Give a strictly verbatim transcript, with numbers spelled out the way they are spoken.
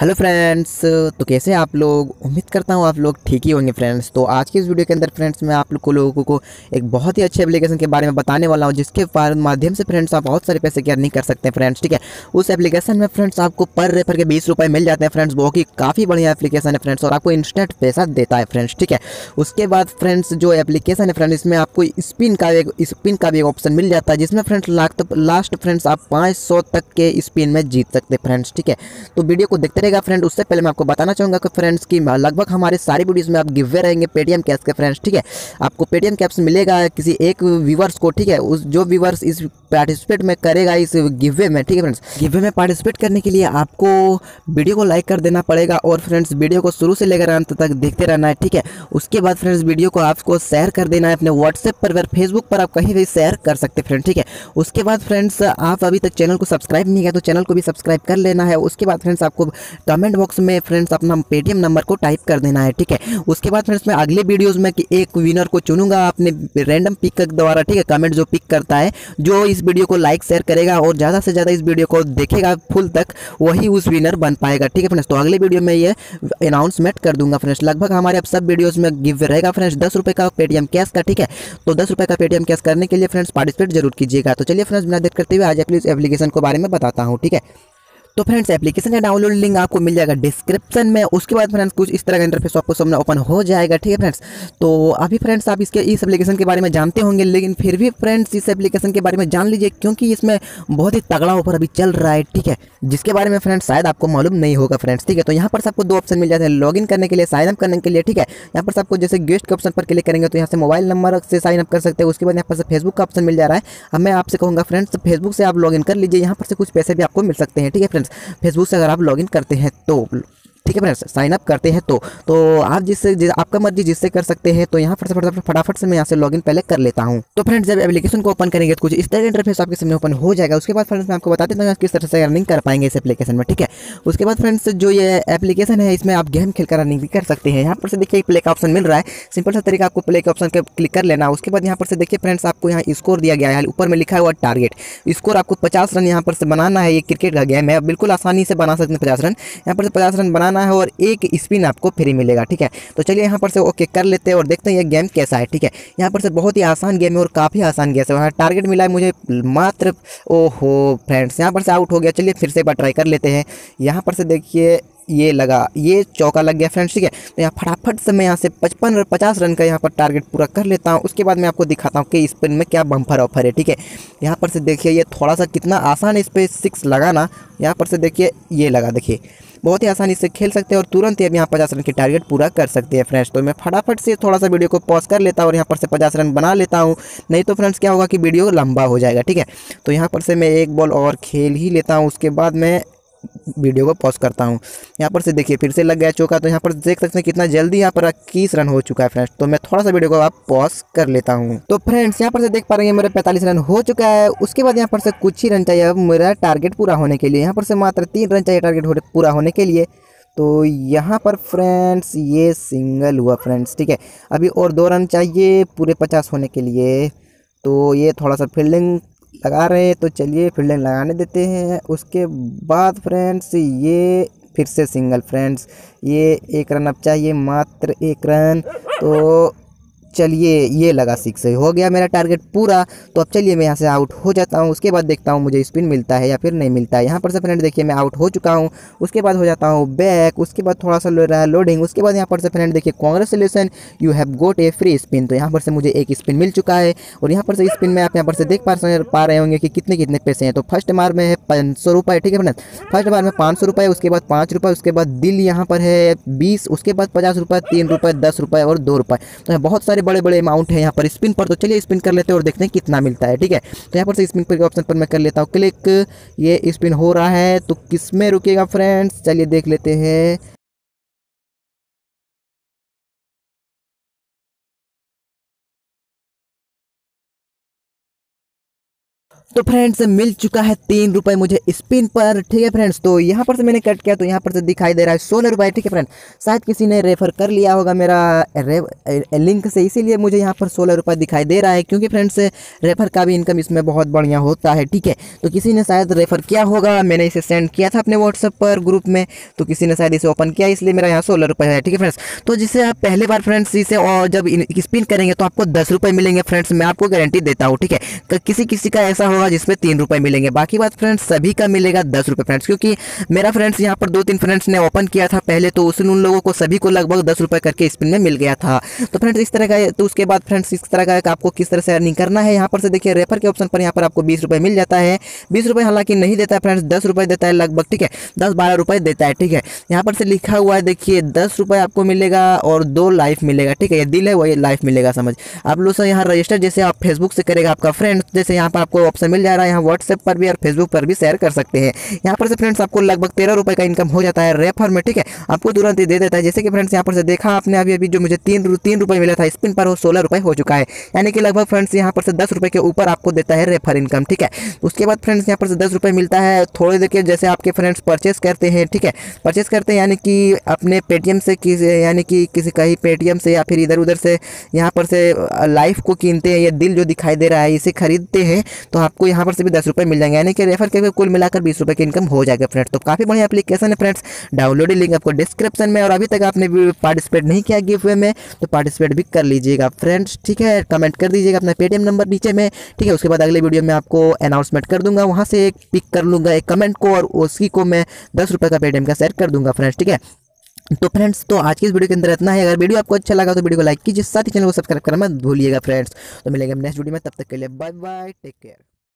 Hello friends, तो कैसे आप लोग। उम्मीद करता हूँ आप लोग ठीक ही होंगे फ्रेंड्स। तो आज की इस वीडियो के अंदर फ्रेंड्स मैं आप लोग को लोगों को एक बहुत ही अच्छे एप्लीकेशन के बारे में बताने वाला हूँ, जिसके माध्यम से फ्रेंड्स आप बहुत सारे पैसे अर्निंग कर सकते हैं फ्रेंड्स, ठीक है। उस एप्लीकेशन में फ्रेंड्स आपको पर रेफर के बीस रुपये मिल जाते हैं फ्रेंड्स। वो कि काफ़ी बढ़िया एप्लीकेशन है फ्रेंड्स और आपको इंस्टेंट पैसा देता है फ्रेंड्स, ठीक है। उसके बाद फ्रेंड्स जो एप्लीकेशन है फ्रेंड्स इसमें आपको स्पिन का एक स्पिन का भी एक ऑप्शन मिल जाता है, जिसमें फ्रेंड्स लास्ट फ्रेंड्स आप पाँच सौ तक के स्पिन में जीत सकते हैं फ्रेंड्स, ठीक है। तो वीडियो को देखते फ्रेंड, उससे पहले मैं आपको बताना चाहूंगा कि फ्रेंड्स की लगभग हमारे सारी वीडियोस में आप गिवे रहेंगे पेटीएम कैश के फ्रेंड्स, ठीक है। आपको पेटीएम कैश मिलेगा किसी एक व्यूवर्स को, ठीक है। उस जो व्यूवर्स इस पार्टिसिपेट में करेगा इस गिवे में, ठीक है फ्रेंड्स। गिवे में पार्टिसिपेट करने के लिए आपको वीडियो को लाइक कर देना पड़ेगा और फ्रेंड्स वीडियो को शुरू से लेकर अंत तक देखते रहना है, ठीक है। उसके बाद फ्रेंड्स वीडियो को आपको शेयर कर देना है अपने व्हाट्सएप पर, फेसबुक पर, आप कहीं भी शेयर कर सकते हैं फ्रेंड, ठीक है। उसके बाद फ्रेंड्स आप अभी तक चैनल को सब्सक्राइब नहीं किया तो चैनल को भी सब्सक्राइब कर लेना है। उसके बाद फ्रेंड्स आपको कमेंट बॉक्स में फ्रेंड्स अपना पेटीएम नंबर को टाइप कर देना है, ठीक है। उसके बाद फ्रेंड्स मैं अगले वीडियोस में कि एक विनर को चुनूंगा अपने रैंडम पिक के द्वारा, ठीक है। कमेंट जो पिक करता है, जो इस वीडियो को लाइक शेयर करेगा और ज़्यादा से ज़्यादा इस वीडियो को देखेगा फुल तक, वही उस विनर बन पाएगा, ठीक है फ्रेंड्स। तो अगले वीडियो में ये अनाउंसमेंट कर दूंगा फ्रेंड्स। लगभग हमारे अब सब वीडियोज़ में गिव रहेगा फ्रेंड्स दस रुपये का पेटीएम कैश का, ठीक है। तो दस रुपये का पेटीएम कैश करने के लिए फ्रेंड्स पार्टिसिपेट जरूर कीजिएगा। तो चलिए फ्रेंड्स बिना देर करते हुए आज प्लीज़ एप्लीकेशन के बारे में बताता हूँ, ठीक है। तो फ्रेंड्स एप्लीकेशन का डाउनलोड लिंक आपको मिल जाएगा डिस्क्रिप्शन में। उसके बाद फ्रेंड्स कुछ इस तरह का इंटरफेस आपको सामने ओपन हो जाएगा, ठीक है फ्रेंड्स। तो अभी फ्रेंड्स आप इसके इस एप्लीकेशन के बारे में जानते होंगे, लेकिन फिर भी फ्रेंड्स इस एप्लीकेशन के बारे में जान लीजिए, क्योंकि इसमें बहुत ही तगड़ा ऑफर अभी चल रहा है, ठीक है, जिसके बारे में फ्रेंड्स शायद आपको मालूम नहीं होगा फ्रेंड्स, ठीक है। तो यहाँ पर सबको दो ऑप्शन मिल जाते हैं, लॉग इन करने के लिए, साइन अप करने के लिए, ठीक है। यहाँ पर सबको जैसे गेस्ट के ऑप्शन पर क्लिक करेंगे तो यहाँ से मोबाइल नंबर से साइन अप कर सकते हैं। उसके बाद यहाँ पर से फेसबुक का ऑप्शन मिल जा रहा है। अब मैं आपसे कहूँगा फ्रेंड्स फेसबुक से आप लॉग इन कर लीजिए, यहाँ पर से कुछ पैसे भी आपको मिल सकते हैं, ठीक है फ्रेंड्स। फेसबुक से अगर आप लॉगिन करते हैं तो, ठीक है फ्रेंड्स, साइन अप करते हैं तो तो आप जिससे जिस, आपका मर्जी जिससे कर सकते हैं। तो यहाँ फटाफट फटाफट से मैं यहाँ से लॉगिन पहले कर लेता हूँ। तो फ्रेंड्स जब एप्लीकेशन को ओपन करेंगे तो कुछ इस तरह का इंटरफेस आपके सामने ओपन हो जाएगा। उसके बाद फ्रेंड्स मैं आपको बता देता हूँ किस तरह से अर्निंग कर पाएंगे इस एप्लीकेशन में, ठीक है। उसके बाद फ्रेंड्स जो ये एप्लीकेशन है इसमें आप गेम खेलकर अर्निंग भी कर सकते हैं। यहाँ पर से देखिए प्ले का ऑप्शन मिल रहा है, सिंपल सा तरीका आपको प्ले के ऑप्शन पर क्लिक कर लेना। उसके बाद यहाँ पर से देखिए फ्रेंड्स आपको यहाँ स्कोर दिया गया है, ऊपर में लिखा हुआ टारगेट स्कोर, आपको पचास रन यहाँ पर से बनाना है। ये क्रिकेट का गेम है, बिल्कुल आसानी से बना सकते हैं पचास रन। यहाँ पर से पचास रन बनाना है और एक स्पिन आपको फ्री मिलेगा, ठीक है। तो चलिए यहाँ पर से ओके कर लेते हैं और देखते हैं ये गेम कैसा है, ठीक है। यहाँ पर से बहुत ही आसान गेम है और काफ़ी आसान गेम है। वहाँ टारगेट मिला है मुझे मात्र, ओहो फ्रेंड्स यहाँ पर से आउट हो गया। चलिए फिर से एक बार ट्राई कर लेते हैं। यहाँ पर से देखिए ये लगा, ये चौका लग गया फ्रेंड्स, ठीक है। तो यहाँ फटाफट से मैं यहाँ से पचपन पचास रन का यहाँ पर टारगेट पूरा कर लेता हूँ। उसके बाद मैं आपको दिखाता हूँ कि इस पर में क्या बम्पर ऑफर है, ठीक है। यहाँ पर से देखिए ये थोड़ा सा कितना आसान है इस पर सिक्स लगाना। यहाँ पर से देखिए ये लगा, देखिए बहुत ही आसानी से खेल सकते हैं और तुरंत ही अब यहाँ पचास रन के टारगेट पूरा कर सकते हैं फ्रेंड्स। तो मैं फटाफट से थोड़ा सा वीडियो को पॉज कर लेता हूँ और यहाँ पर से पचास रन बना लेता हूँ, नहीं तो फ्रेंड्स क्या होगा कि वीडियो लंबा हो जाएगा, ठीक है। तो यहाँ पर से मैं एक बॉल और खेल ही लेता हूँ, उसके बाद मैं वीडियो को पॉज करता हूँ। यहाँ पर से देखिए फिर से लग गया चौका। तो यहाँ पर देख सकते हैं कितना जल्दी यहाँ पर इक्कीस रन हो चुका है फ्रेंड्स। तो मैं थोड़ा सा वीडियो को आप पॉज कर लेता हूँ। तो फ्रेंड्स यहाँ पर से देख पा रहे हैं मेरा पैंतालीस रन हो चुका है। उसके बाद यहाँ पर से कुछ ही रन चाहिए अब मेरा टारगेट पूरा होने के लिए। यहाँ पर से मात्र तीन रन चाहिए टारगेट पूरा होने के लिए। तो यहाँ पर फ्रेंड्स ये सिंगल हुआ फ्रेंड्स, ठीक है। अभी और दो रन चाहिए पूरे पचास होने के लिए। तो ये थोड़ा सा फील्डिंग लगा रहे हैं, तो चलिए फील्डिंग लगाने देते हैं। उसके बाद फ्रेंड्स ये फिर से सिंगल फ्रेंड्स, ये एक रन अब चाहिए, मात्र एक रन। तो चलिए ये लगा सिक्स, हो गया मेरा टारगेट पूरा। तो अब चलिए मैं यहाँ से आउट हो जाता हूँ। उसके बाद देखता हूँ मुझे स्पिन मिलता है या फिर नहीं मिलता है। यहाँ पर से फ्रेंड देखिए मैं आउट हो चुका हूँ। उसके बाद हो जाता हूँ बैक, उसके बाद थोड़ा सा ले रहा है लोडिंग। उसके बाद यहाँ पर से फ्रेंड देखिए congratulation you have got a free spin. तो यहाँ पर से मुझे एक स्पिन मिल चुका है और यहाँ पर से स्पिन में आप यहाँ पर से देख पा रहे होंगे कि कितने कितने पैसे हैं। तो फर्स्ट बार में है पाँच सौ रुपये, ठीक है फ्रेंड, फर्स्ट बार में पाँच सौ रुपये, उसके बाद पाँच रुपये, उसके बाद दिल यहाँ पर है बीस, उसके बाद पचास रुपये, तीन रुपये, दस रुपये और दो रुपये। तो बहुत सारे बड़े बड़े अमाउंट है यहाँ पर स्पिन पर। तो चलिए स्पिन कर लेते हैं और देखते हैं कितना मिलता है, ठीक है। तो यहाँ पर से स्पिन पर के ऑप्शन पर मैं कर लेता हूँ क्लिक। ये स्पिन हो रहा है तो किस में रुकेगा फ्रेंड्स, चलिए देख लेते हैं। तो फ्रेंड्स मिल चुका है तीन रुपये मुझे स्पिन पर। ठीक है फ्रेंड्स, तो यहाँ पर से मैंने कट किया तो यहाँ पर से दिखाई दे रहा है सोलह रुपये। ठीक है फ्रेंड, शायद किसी ने रेफर कर लिया होगा मेरा लिंक से, इसीलिए मुझे यहाँ पर सोलह रुपये दिखाई दे रहा है, क्योंकि फ्रेंड्स रेफर का भी इनकम इसमें बहुत बढ़िया होता है। ठीक है, तो किसी ने शायद रेफर किया होगा, मैंने इसे सेंड किया था अपने व्हाट्सएप पर ग्रुप में, तो किसी ने शायद इसे ओपन किया, इसलिए मेरा यहाँ सोलह रुपये है। ठीक है फ्रेंड्स, तो जिसे आप पहले बार फ्रेंड्स इसे और जब स्पिन करेंगे तो आपको दस रुपये मिलेंगे फ्रेंड्स, मैं आपको गारंटी देता हूँ। ठीक है, किसी किसी का ऐसा होगा जिसमें तीन रुपये मिलेंगे, बाकी बात फ्रेंड्स सभी का मिलेगा दस रुपये फ्रेंड्स, क्योंकि मेरा फ्रेंड्स यहाँ पर दो तीन फ्रेंड्स ने ओपन किया था पहले, तो उस उन लोगों को सभी को लगभग दस रुपये करके स्पिन में मिल गया था। तो फ्रेंड्स इस तरह का, तो उसके बाद फ्रेंड्स इस तरह का आपको किस तरह से अर्निंग करना है, यहाँ पर से देखिए रेफर के ऑप्शन पर यहाँ पर आपको बीस रुपये मिल जाता है। बीस रुपये हालांकि नहीं देता है फ्रेंड्स, दस रुपये देता है लगभग। ठीक है, दस बारह रुपये देता है। ठीक है, यहाँ पर से लिखा हुआ है देखिए दस रुपये आपको मिलेगा और दो लाइफ मिलेगा। ठीक है, ये दिल है वही लाइफ मिलेगा, समझ आप लोग से यहाँ रजिस्टर जैसे आप फेसबुक से करेगा आपका फ्रेंड, जैसे यहाँ पर आपको ऑप्शन मिल जा रहा है, यहाँ व्हाट्सएप पर भी और फेसबुक पर भी शेयर कर सकते हैं। यहाँ पर से फ्रेंड्स आपको लगभग तेरह रुपये का इनकम हो जाता है रेफर में। ठीक है, आपको तुरंत ही दे देता है, जैसे कि फ्रेंड्स यहाँ पर से देखा आपने अभी अभी जो मुझे तीन तीन रुपये मिला था स्पिन पर, वो सोलह रुपये हो चुका है, यानी कि लगभग फ्रेंड्स यहाँ पर से दस रुपये के ऊपर आपको देता है रेफर इनकम। ठीक है, उसके बाद फ्रेंड्स यहाँ पर से दस रुपये मिलता है। थोड़े देर के जैसे आपके फ्रेंड्स परचेस करते हैं, ठीक है, परचेस करते हैं यानी कि अपने पेटीएम से किस यानी कि किसी कहीं पेटीएम से या फिर इधर उधर से यहाँ पर से लाइफ को कीनते हैं, ये दिल जो दिखाई दे रहा है इसे खरीदते हैं, तो आपको यहाँ पर से भी दस रुपये मिल जाएंगे, यानी कि रेफर करके कुल मिलाकर बीस रुपये की इनकम हो जाएगा फ्रेंड्स। तो काफ़ी बढ़िया एप्लीकेशन है फ्रेंड्स, डाउनलोड लिंक आपको डिस्क्रिप्शन में, और अभी तक आपने भी पार्टिसिपेट नहीं किया गिव वे में तो पार्टिसिपेट भी कर लीजिएगा फ्रेंड्स। ठीक है, कमेंट कर दीजिएगा अपना पेटीएम नंबर नीचे में। ठीक है, उसके बाद अगले वीडियो में आपको अनाउंसमेंट कर दूंगा, वहाँ से एक पिक कर लूँगा एक कमेंट को, और उसी को मैं दस रुपये का पेटीएम का शेयर कर दूंगा फ्रेंड्स। ठीक है, तो फ्रेंड्स तो आज की इस वीडियो के अंदर इतना है। अगर वीडियो आपको अच्छा लगा तो वीडियो को लाइक कीजिए, साथ ही चैनल को सब्सक्राइब करना मत भूलिएगा फ्रेंड्स। तो मिलेंगे हम नेक्स्ट वीडियो में, तब तक के लिए बाय बाय, टेक केयर।